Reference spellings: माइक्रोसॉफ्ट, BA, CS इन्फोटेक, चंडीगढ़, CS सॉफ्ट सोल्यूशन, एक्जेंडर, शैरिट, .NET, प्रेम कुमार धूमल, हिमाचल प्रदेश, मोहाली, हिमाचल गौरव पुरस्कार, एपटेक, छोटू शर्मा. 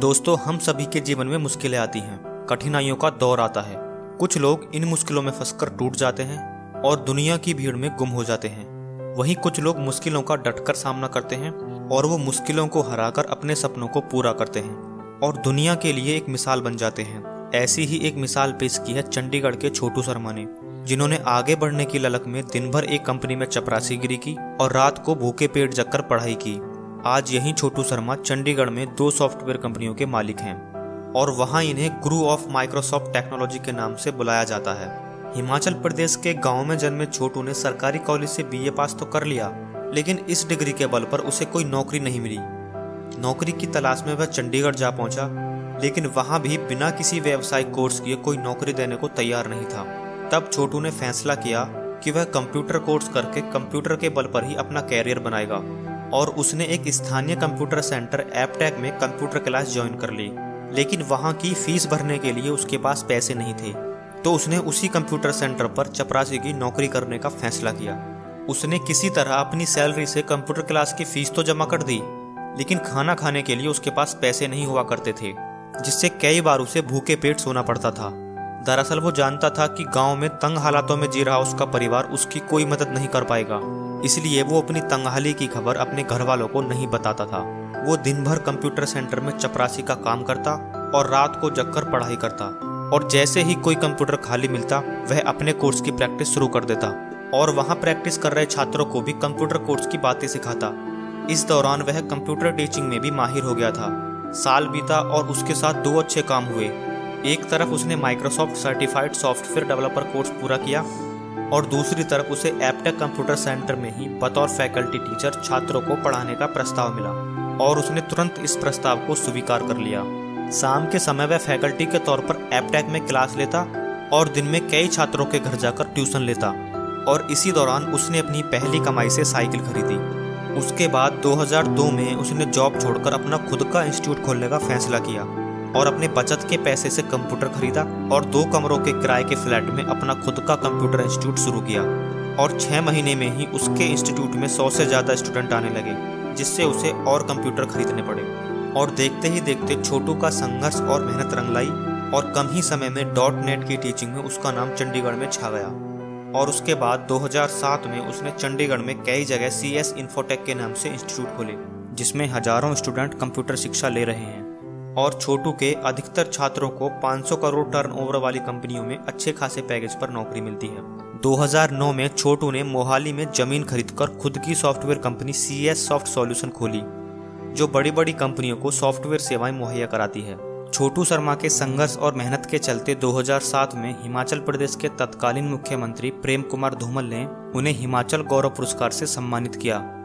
दोस्तों, हम सभी के जीवन में मुश्किलें आती हैं, कठिनाइयों का दौर आता है। कुछ लोग इन मुश्किलों में फंसकर टूट जाते हैं और दुनिया की भीड़ में गुम हो जाते हैं। वहीं कुछ लोग मुश्किलों का डटकर सामना करते हैं और वो मुश्किलों को हराकर अपने सपनों को पूरा करते हैं और दुनिया के लिए एक मिसाल बन जाते हैं। ऐसी ही एक मिसाल पेश की है चंडीगढ़ के छोटू शर्मा ने, जिन्होंने आगे बढ़ने की ललक में दिन भर एक कंपनी में चपरासीगिरी की और रात को भूखे पेट जगकर पढ़ाई की। आज यही छोटू शर्मा चंडीगढ़ में 2 सॉफ्टवेयर कंपनियों के मालिक हैं और वहां इन्हें गुरु ऑफ माइक्रोसॉफ्ट टेक्नोलॉजी के नाम से बुलाया जाता है। हिमाचल प्रदेश के गाँव में जन्मे छोटू ने सरकारी कॉलेज से BA पास तो कर लिया, लेकिन इस डिग्री के बल पर उसे कोई नौकरी नहीं मिली। नौकरी की तलाश में वह चंडीगढ़ जा पहुंचा, लेकिन वहां भी बिना किसी व्यावसायिक कोर्स किए कोई नौकरी देने को तैयार नहीं था। तब छोटू ने फैसला किया कि वह कंप्यूटर कोर्स करके कंप्यूटर के बल पर ही अपना कैरियर बनाएगा और उसने एक स्थानीय कंप्यूटर सेंटर एपटेक में कंप्यूटर क्लास ज्वाइन कर ली। लेकिन वहाँ की फीस भरने के लिए उसके पास पैसे नहीं थे, तो उसने उसी कंप्यूटर सेंटर पर चपरासी की नौकरी करने का फैसला किया। उसने किसी तरह अपनी सैलरी से कंप्यूटर क्लास की फीस तो जमा कर दी, लेकिन खाना खाने के लिए उसके पास पैसे नहीं हुआ करते थे, जिससे कई बार उसे भूखे पेट सोना पड़ता था। दरअसल वो जानता था कि गांव में तंग हालातों में जी रहा उसका परिवार उसकी कोई मदद नहीं कर पाएगा, इसलिए वो अपनी तंगहाली की खबर अपने घर वालों को नहीं बताता था। वो दिन भर कंप्यूटर सेंटर में चपरासी का काम करता और रात को जगकर पढ़ाई करता, और जैसे ही कोई कंप्यूटर खाली मिलता वह अपने कोर्स की प्रैक्टिस शुरू कर देता और वहां प्रैक्टिस कर रहे छात्रों को भी कंप्यूटर कोर्स की बातें सिखाता। इस दौरान वह कंप्यूटर टीचिंग में भी माहिर हो गया था। साल बीता और उसके साथ 2 अच्छे काम हुए। एक तरफ उसने माइक्रोसॉफ्ट certified software developer course पूरा किया और दूसरी तरफ उसे एपटेक कंप्यूटर सेंटर में ही बतौर फैकल्टी टीचर छात्रों को पढ़ाने का प्रस्ताव मिला और उसने तुरंत इस प्रस्ताव को स्वीकार कर लिया। शाम के समय वह फैकल्टी के तौर पर एपटेक में क्लास लेता और दिन में कई छात्रों के घर जाकर ट्यूशन लेता, और इसी दौरान उसने अपनी पहली कमाई से साइकिल खरीदी। उसके बाद 2002 में उसने जॉब छोड़कर अपना खुद का इंस्टीट्यूट खोलने का फैसला किया और अपने बचत के पैसे से कंप्यूटर खरीदा और 2 कमरों के किराए के फ्लैट में अपना खुद का कंप्यूटर इंस्टीट्यूट शुरू किया, और 6 महीने में ही उसके इंस्टीट्यूट में 100 से ज़्यादा स्टूडेंट आने लगे, जिससे उसे और कंप्यूटर खरीदने पड़े। और देखते ही देखते छोटू का संघर्ष और मेहनत रंग लाई और कम ही समय में .NET की टीचिंग में उसका नाम चंडीगढ़ में छा गया। और उसके बाद 2007 में उसने चंडीगढ़ में कई जगह CS इन्फोटेक के नाम से इंस्टीट्यूट खोले, जिसमें हजारों स्टूडेंट कंप्यूटर शिक्षा ले रहे हैं, और छोटू के अधिकतर छात्रों को 500 करोड़ टर्नओवर वाली कंपनियों में अच्छे खासे पैकेज पर नौकरी मिलती है। 2009 में छोटू ने मोहाली में जमीन खरीदकर खुद की software company CS सॉफ्ट सोल्यूशन खोली, जो बड़ी बड़ी कंपनियों को सॉफ्टवेयर सेवाएं मुहैया कराती है। छोटू शर्मा के संघर्ष और मेहनत के चलते 2007 में हिमाचल प्रदेश के तत्कालीन मुख्यमंत्री प्रेम कुमार धूमल ने उन्हें हिमाचल गौरव पुरस्कार से सम्मानित किया।